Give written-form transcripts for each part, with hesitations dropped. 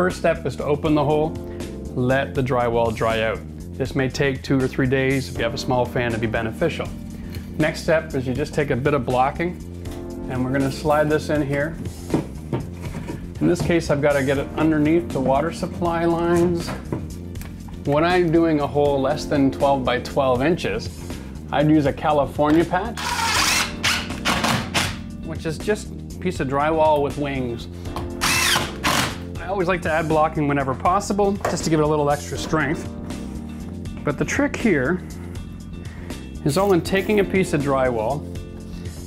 first step is to open the hole, let the drywall dry out. This may take 2 or 3 days. If you have a small fan, it'd be beneficial. Next step is you just take a bit of blocking and we're gonna slide this in here. In this case, I've gotta get it underneath the water supply lines. When I'm doing a hole less than 12 by 12 inches, I'd use a California patch, which is just a piece of drywall with wings. I always like to add blocking whenever possible, just to give it a little extra strength. But the trick here is only taking a piece of drywall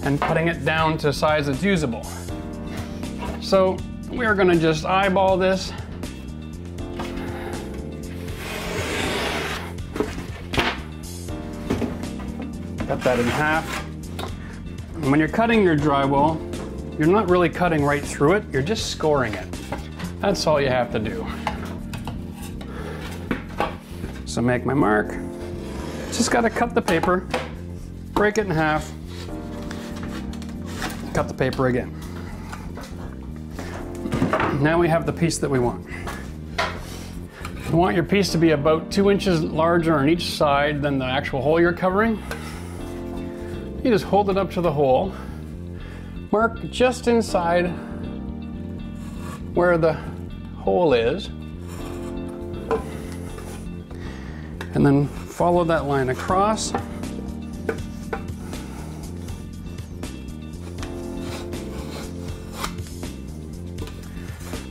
and cutting it down to a size that's usable. So we're gonna just eyeball this. Cut that in half. And when you're cutting your drywall, you're not really cutting right through it, you're just scoring it. That's all you have to do. So make my mark. Just gotta cut the paper, break it in half, cut the paper again. Now we have the piece that we want. You want your piece to be about 2 inches larger on each side than the actual hole you're covering. You just hold it up to the hole, mark just inside where the hole is, and then follow that line across.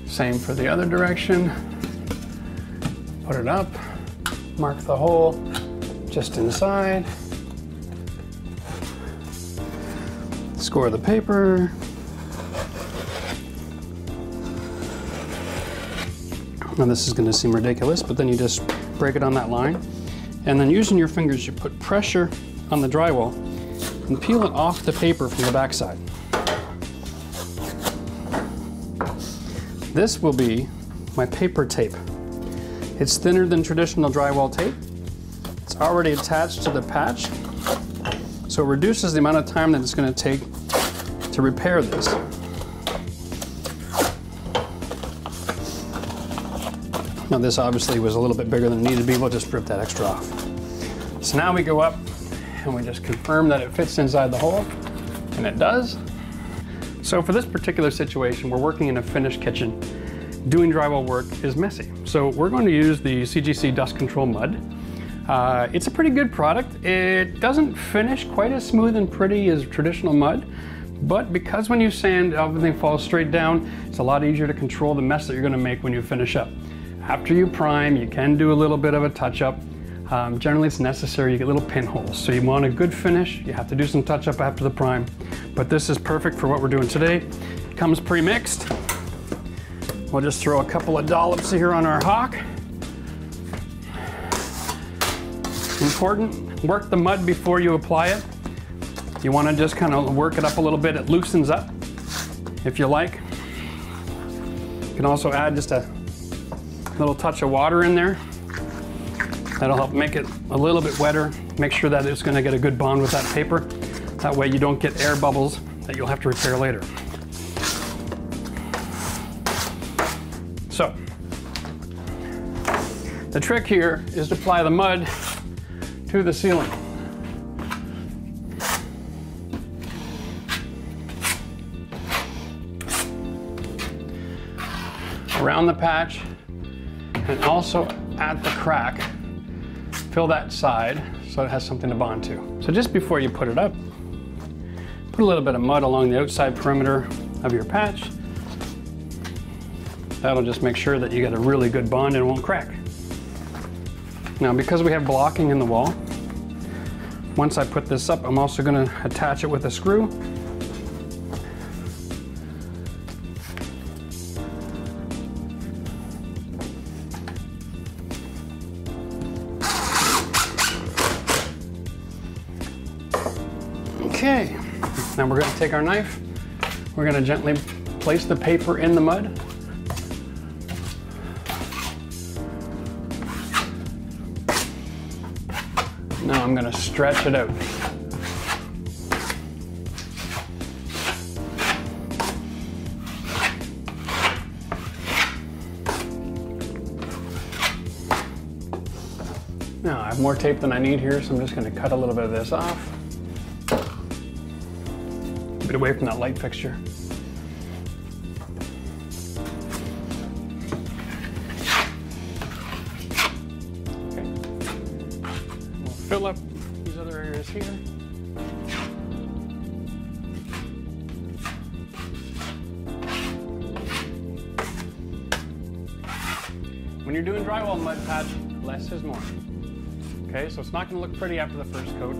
Same for the other direction. Put it up, mark the hole just inside, score the paper, now this is going to seem ridiculous, but then you just break it on that line. And then using your fingers, you put pressure on the drywall and peel it off the paper from the backside. This will be my paper tape. It's thinner than traditional drywall tape. It's already attached to the patch, so it reduces the amount of time that it's going to take to repair this. Now this obviously was a little bit bigger than it needed to be. We'll just rip that extra off. So now we go up and we just confirm that it fits inside the hole, and it does. So for this particular situation, we're working in a finished kitchen. Doing drywall work is messy. So we're going to use the CGC Dust Control Mud. It's a pretty good product. It doesn't finish quite as smooth and pretty as traditional mud, but because when you sand, everything falls straight down, it's a lot easier to control the mess that you're going to make when you finish up. After you prime, you can do a little bit of a touch-up. Generally it's necessary, you get little pinholes. So you want a good finish, you have to do some touch-up after the prime. But this is perfect for what we're doing today. It comes pre-mixed. We'll just throw a couple of dollops here on our hock. Important, work the mud before you apply it. You want to just kind of work it up a little bit. It loosens up, if you like. You can also add just a little touch of water in there. That'll help make it a little bit wetter. Make sure that it's going to get a good bond with that paper. That way you don't get air bubbles that you'll have to repair later. So the trick here is to apply the mud to the ceiling. Around the patch, and also at the crack, fill that side so it has something to bond to. So just before you put it up, put a little bit of mud along the outside perimeter of your patch. That'll just make sure that you get a really good bond and it won't crack. Now, because we have blocking in the wall, once I put this up, I'm also going to attach it with a screw. Okay, now we're going to take our knife, we're going to gently place the paper in the mud. Now I'm going to stretch it out. Now I have more tape than I need here, so I'm just going to cut a little bit of this off. Keep it away from that light fixture. Okay. We'll fill up these other areas here. When you're doing drywall mud patch, less is more. Okay, so it's not going to look pretty after the first coat,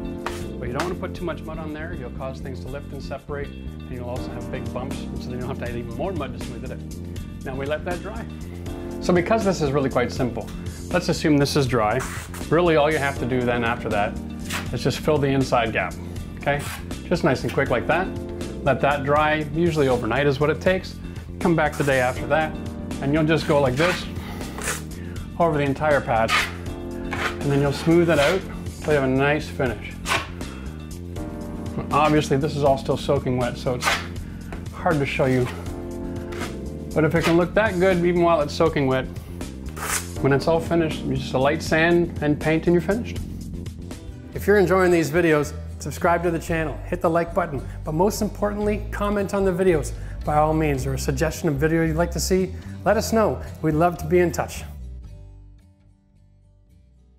but you don't want to put too much mud on there. You'll cause things to lift and separate, and you'll also have big bumps, so then you'll have to add even more mud to smooth it out. Now we let that dry. So because this is really quite simple, let's assume this is dry. Really all you have to do then after that is just fill the inside gap, okay? Just nice and quick like that. Let that dry, usually overnight is what it takes. Come back the day after that, and you'll just go like this over the entire patch, and then you'll smooth it out so you have a nice finish. Obviously this is all still soaking wet, so it's hard to show you, but if it can look that good even while it's soaking wet, when it's all finished, just a light sand and paint and you're finished. If you're enjoying these videos, subscribe to the channel, hit the like button, but most importantly, comment on the videos. By all means, or a suggestion of video you'd like to see, let us know. We'd love to be in touch.